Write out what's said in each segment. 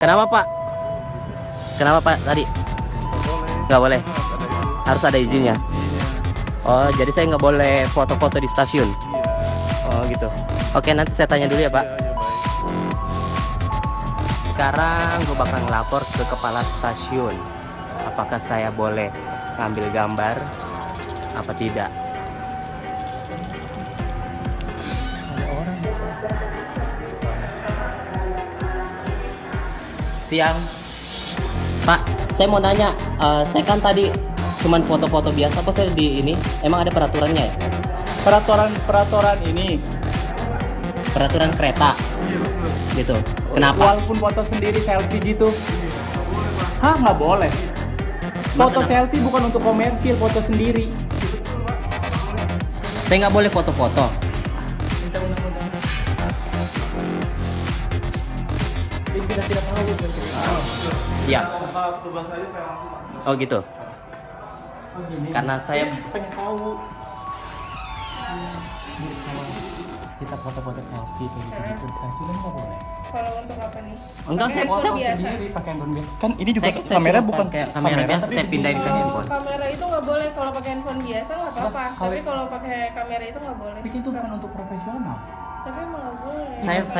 Kenapa Pak? Kenapa Pak tadi? Nggak boleh. Harus ada izinnya. Oh, jadi saya nggak boleh foto-foto di stasiun. Oh gitu. Oke, nanti saya tanya dulu ya Pak. Sekarang gue bakal ngelapor ke kepala stasiun. Apakah saya boleh ngambil gambar? Apa tidak? Siang Pak, saya mau nanya, saya kan tadi cuman foto-foto biasa kok, saya di ini emang ada peraturannya ya? Peraturan ini peraturan kereta gitu. Kenapa? Walaupun foto sendiri selfie gitu? Hah, nggak boleh. Foto selfie bukan untuk komersil, foto sendiri. Saya nggak boleh foto-foto. Tidak tahu. Iya. Oh gitu. Karena saya pengen tahu. Kita foto-foto selfie gitu-gitu. Selfie kan nggak boleh. Kalau untuk apa nih? Enggak, saya biasa. Pakai handphone biasa. Kan ini juga kamera bukan kayak kamera biasa, saya pindahin ke handphone. Kamera itu nggak boleh, kalau pakai handphone biasa nggak apa-apa. Tapi kalau pakai kamera itu nggak boleh. Itu bukan untuk profesional. Tapi malah boleh.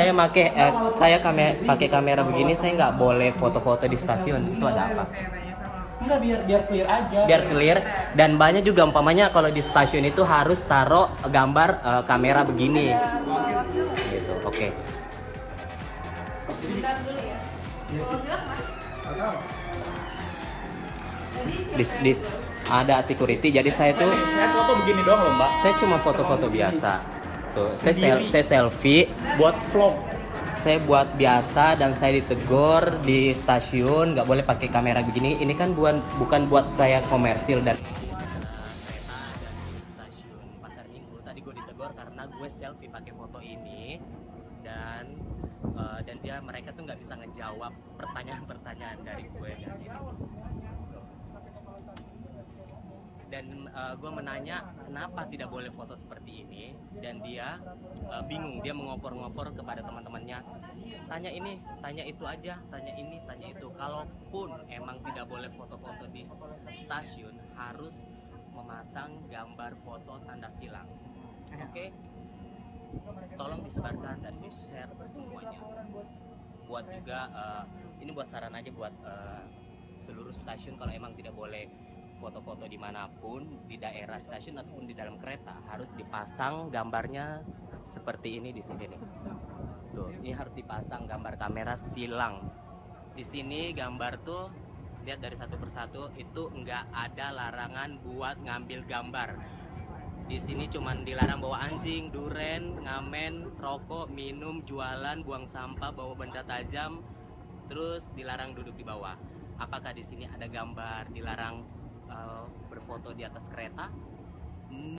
Saya pakai kamera begini, saya nggak boleh foto-foto di stasiun. Itu ada apa? Enggak, biar clear aja. Biar clear, dan banyak juga umpamanya kalau di stasiun itu harus taruh gambar kamera begini. Gitu. Oke. Ada security, jadi saya tuh foto begini doang loh, Mbak. Saya cuma foto-foto biasa. Tuh, saya selfie buat vlog, saya buat biasa, dan saya ditegur di stasiun nggak boleh pakai kamera begini. Ini kan bukan buat saya komersil. Dan stasiun Pasar Minggu tadi gue ditegur karena gue selfie pakai foto ini, dan mereka tuh nggak bisa ngejawab pertanyaan-pertanyaan dari gue. Dan gue menanya kenapa tidak boleh foto seperti ini, dan dia bingung, dia mengopor-ngopor kepada teman-temannya, tanya ini, tanya itu aja, tanya ini, tanya itu. Kalaupun emang tidak boleh foto-foto di stasiun, harus memasang gambar foto tanda silang. Oke? Tolong disebarkan dan di-share semuanya. Buat juga, ini buat saran aja buat seluruh stasiun, kalau emang tidak boleh foto-foto dimanapun, di daerah stasiun ataupun di dalam kereta, harus dipasang gambarnya seperti ini di sini nih. Tuh, ini harus dipasang gambar kamera silang. Di sini gambar tuh, lihat dari satu persatu, itu nggak ada larangan buat ngambil gambar. Di sini cuman dilarang bawa anjing, duren, ngamen, rokok, minum, jualan, buang sampah, bawa benda tajam, terus dilarang duduk di bawah. Apakah di sini ada gambar dilarang berfoto di atas kereta?